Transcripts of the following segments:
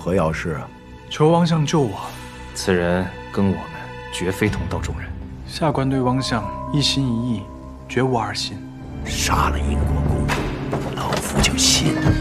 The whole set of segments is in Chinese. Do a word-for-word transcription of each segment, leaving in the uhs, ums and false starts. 何要事？求汪相救我。此人跟我们绝非同道中人。下官对汪相一心一意，绝无二心。杀了英国公主，老夫就信了。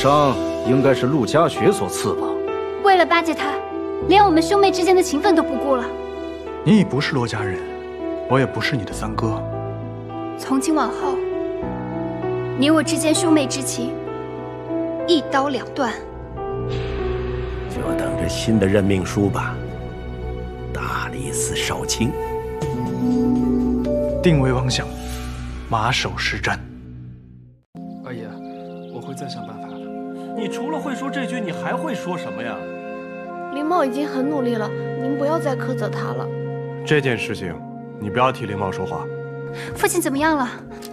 伤应该是陆家雪所赐吧？为了巴结他，连我们兄妹之间的情分都不顾了。你已不是罗家人，我也不是你的三哥。从今往后，你我之间兄妹之情一刀两断。就等着新的任命书吧。大理寺少卿，定为汪相，马首是瞻。阿爷，我会再想办法。 你除了会说这句，你还会说什么呀？林茂已经很努力了，您不要再苛责他了。这件事情，你不要替林茂说话。父亲怎么样了？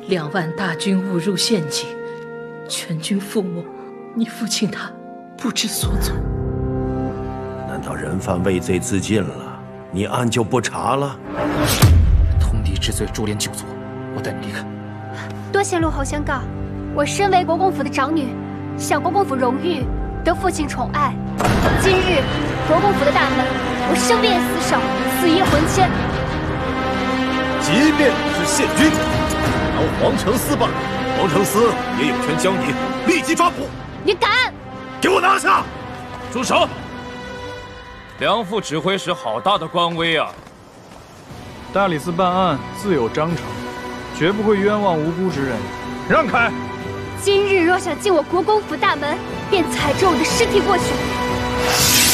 两万大军误入陷阱，全军覆没，你父亲他不知所措。难道人犯畏罪自尽了，你案就不查了？通敌之罪，株连九族。我带你离开。多谢陆侯相告，我身为国公府的长女。 享国公府荣誉，得父亲宠爱。今日国公府的大门，我生变死守，死亦魂牵。即便你是县君，挠黄承思罢了，黄承思也有权将你立即抓捕。你敢！给我拿下！住手！梁父指挥使好大的官威啊！大理寺办案自有章程，绝不会冤枉无辜之人。让开！ 今日若想进我国公府大门，便踩着我的尸体过去。